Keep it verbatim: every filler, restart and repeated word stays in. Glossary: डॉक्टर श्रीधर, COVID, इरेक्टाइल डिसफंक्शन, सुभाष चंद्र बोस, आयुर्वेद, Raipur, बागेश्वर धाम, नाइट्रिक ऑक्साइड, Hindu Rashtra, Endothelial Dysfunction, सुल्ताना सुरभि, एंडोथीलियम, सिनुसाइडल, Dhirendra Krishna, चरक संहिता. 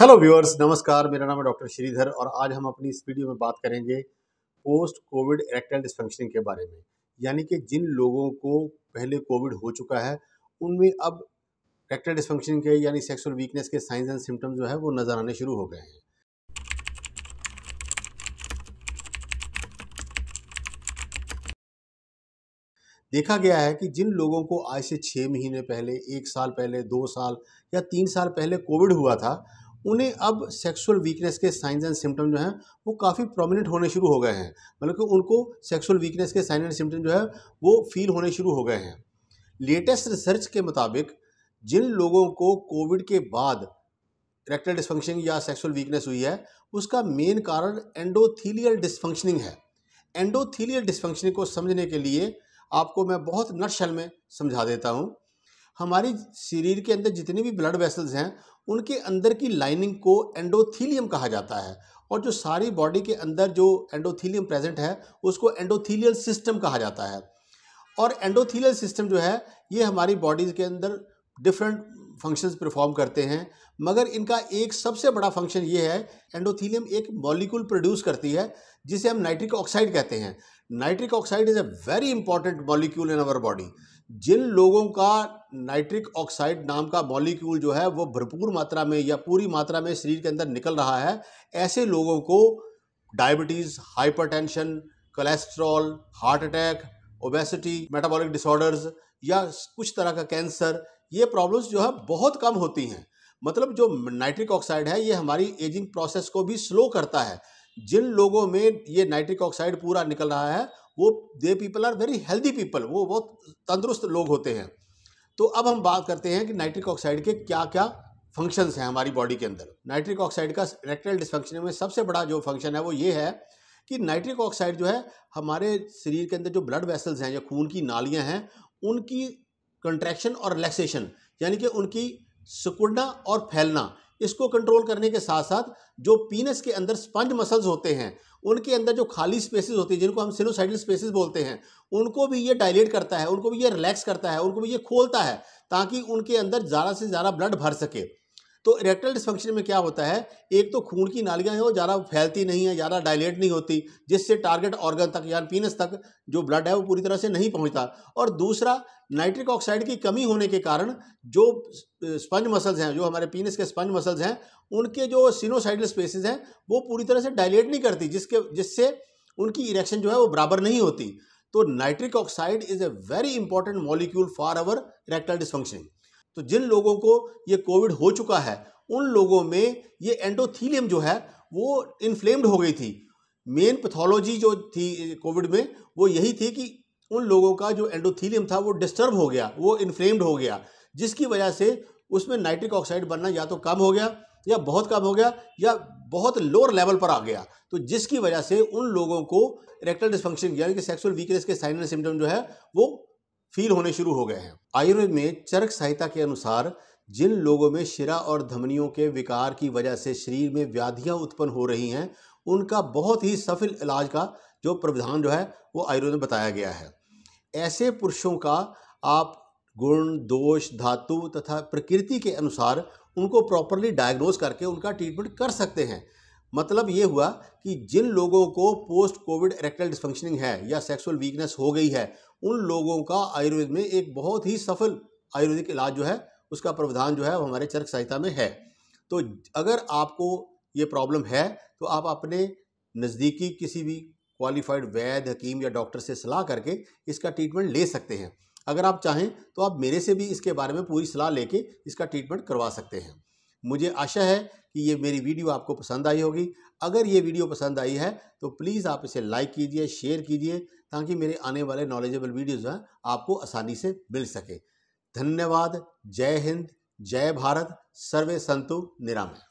Hello viewers, नमस्कार। मेरा नाम है डॉक्टर श्रीधर और आज हम अपनी इस वीडियो में बात करेंगे पोस्ट कोविड इरेक्टाइल डिसफंक्शनिंग के बारे में, यानी कि जिन लोगों को पहले कोविड हो चुका है उनमें अब इरेक्टाइल डिसफंक्शनिंग के यानी सेक्सुअल वीकनेस के साइंस एंड सिम्टम्स जो है वो नज़र आने शुरू हो गए हैं। देखा गया है कि जिन लोगों को आज से छः महीने पहले, एक साल पहले, दो साल या तीन साल पहले कोविड हुआ था, उन्हें अब सेक्सुअल वीकनेस के साइंस एंड सिम्टम जो हैं वो काफ़ी प्रोमिनेंट होने शुरू हो गए हैं, मतलब कि उनको सेक्सुअल वीकनेस के साइंस एंड सिम्टम जो है वो फील होने शुरू हो गए हैं। लेटेस्ट रिसर्च के मुताबिक जिन लोगों को कोविड के बाद इरेक्टाइल डिसफंक्शनिंग या सेक्सुअल वीकनेस हुई है उसका मेन कारण एंडोथीलियल डिसफंक्शनिंग है। एंडोथीलियल डिसफंक्शनिंग को समझने के लिए आपको मैं बहुत नटशेल में समझा देता हूँ। हमारी शरीर के अंदर जितने भी ब्लड वेसल्स हैं उनके अंदर की लाइनिंग को एंडोथीलियम कहा जाता है और जो सारी बॉडी के अंदर जो एंडोथीलियम प्रेजेंट है उसको एंडोथीलियल सिस्टम कहा जाता है। और एंडोथीलियल सिस्टम जो है ये हमारी बॉडीज़ के अंदर डिफरेंट फंक्शंस परफॉर्म करते हैं, मगर इनका एक सबसे बड़ा फंक्शन ये है, एंडोथीलियम एक मॉलिक्यूल प्रोड्यूस करती है जिसे हम नाइट्रिक ऑक्साइड कहते हैं। नाइट्रिक ऑक्साइड is a very important molecule in our body. जिन लोगों का नाइट्रिक ऑक्साइड नाम का मॉलिक्यूल जो है वो भरपूर मात्रा में या पूरी मात्रा में शरीर के अंदर निकल रहा है, ऐसे लोगों को diabetes, hypertension, cholesterol, heart attack, obesity, metabolic disorders या कुछ तरह का कैंसर, ये प्रॉब्लम्स जो है बहुत कम होती हैं। मतलब जो नाइट्रिक ऑक्साइड है ये हमारी एजिंग प्रोसेस को भी स्लो करता है। जिन लोगों में ये नाइट्रिक ऑक्साइड पूरा निकल रहा है वो दे people are very healthy people, वो बहुत तंदुरुस्त लोग होते हैं। तो अब हम बात करते हैं कि नाइट्रिक ऑक्साइड के क्या क्या फंक्शंस हैं हमारी बॉडी के अंदर। नाइट्रिक ऑक्साइड का इरेक्टाइल डिसफंक्शन में सबसे बड़ा जो फंक्शन है वो ये है कि नाइट्रिक ऑक्साइड जो है हमारे शरीर के अंदर जो ब्लड वेसल्स हैं या खून की नालियाँ हैं उनकी कंट्रैक्शन और रिलैक्सेशन, यानी कि उनकी सिकुड़ना और फैलना, इसको कंट्रोल करने के साथ साथ जो पीनस के अंदर स्पंज मसल्स होते हैं उनके अंदर जो खाली स्पेसेस होती हैं जिनको हम सिनुसाइडल स्पेसेस बोलते हैं उनको भी ये डायलेट करता है, उनको भी ये रिलैक्स करता है, उनको भी ये खोलता है ताकि उनके अंदर ज़्यादा से ज़्यादा ब्लड भर सके। तो इरेक्टाइल डिसफंक्शन में क्या होता है, एक तो खून की नालियाँ हैं वो ज़्यादा फैलती नहीं है, ज़्यादा डायलेट नहीं होती, जिससे टारगेट ऑर्गन तक यानी पीनस तक जो ब्लड है वो पूरी तरह से नहीं पहुँचता। और दूसरा, नाइट्रिक ऑक्साइड की कमी होने के कारण जो स्पंज मसल्स हैं, जो हमारे पीनस के स्पंज मसल्स हैं, उनके जो सिनोसाइडल स्पेसेस हैं वो पूरी तरह से डायलेट नहीं करती, जिसके जिससे उनकी इरेक्शन जो है वो बराबर नहीं होती। तो नाइट्रिक ऑक्साइड is a very important molecule for our erectile dysfunctioning. तो जिन लोगों को ये कोविड हो चुका है उन लोगों में ये एंडोथीलियम जो है वो इन्फ्लेम्ड हो गई थी। मेन पैथोलॉजी जो थी कोविड में वो यही थी कि उन लोगों का जो एंडोथीलियम था वो डिस्टर्ब हो गया, वो इन्फ्लेम्ड हो गया, जिसकी वजह से उसमें नाइट्रिक ऑक्साइड बनना या तो कम हो गया या बहुत कम हो गया या बहुत लोअर लेवल पर आ गया। तो जिसकी वजह से उन लोगों को इरेक्टाइल डिसफंक्शन यानी कि सेक्सुअल वीकनेस के साइन एंड सिम्टम जो है वो फील होने शुरू हो गए हैं। आयुर्वेद में चरक संहिता के अनुसार जिन लोगों में शिरा और धमनियों के विकार की वजह से शरीर में व्याधियां उत्पन्न हो रही हैं उनका बहुत ही सफल इलाज का जो प्रावधान जो है वो आयुर्वेद में बताया गया है। ऐसे पुरुषों का आप गुण, दोष, धातु तथा प्रकृति के अनुसार उनको प्रॉपरली डायग्नोज करके उनका ट्रीटमेंट कर सकते हैं। मतलब ये हुआ कि जिन लोगों को पोस्ट कोविड इरेक्टाइल डिसफंक्शनिंग है या सेक्सुअल वीकनेस हो गई है उन लोगों का आयुर्वेद में एक बहुत ही सफल आयुर्वेदिक इलाज जो है उसका प्रावधान जो है वो हमारे चरक संहिता में है। तो अगर आपको ये प्रॉब्लम है तो आप अपने नज़दीकी किसी भी क्वालिफाइड वैद्य, हकीम या डॉक्टर से सलाह करके इसका ट्रीटमेंट ले सकते हैं। अगर आप चाहें तो आप मेरे से भी इसके बारे में पूरी सलाह लेके इसका ट्रीटमेंट करवा सकते हैं। मुझे आशा है कि ये मेरी वीडियो आपको पसंद आई होगी। अगर ये वीडियो पसंद आई है तो प्लीज़ आप इसे लाइक कीजिए, शेयर कीजिए, ताकि मेरे आने वाले नॉलेजेबल वीडियोज़ हैं आपको आसानी से मिल सके। धन्यवाद। जय हिंद, जय भारत, सर्वे संतु निरामय।